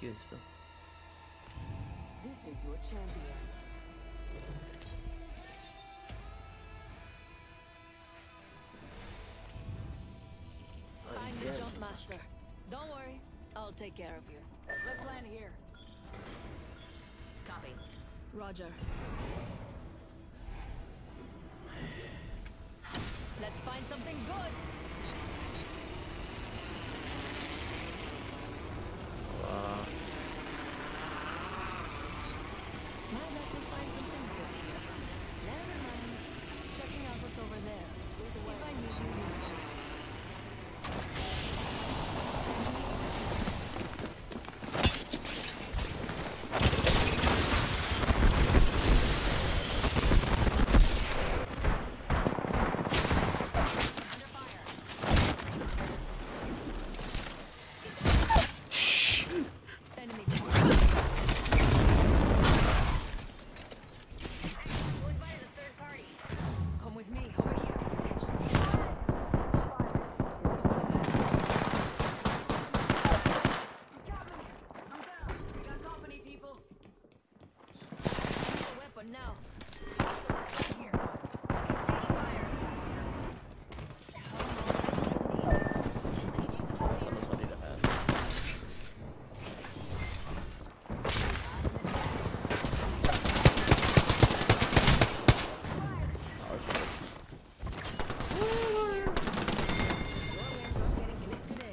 chiesto. This is your champion. I'm the jump master. Don't worry, I'll take care of you. Let's land here. Copy. Roger. Let's find something good.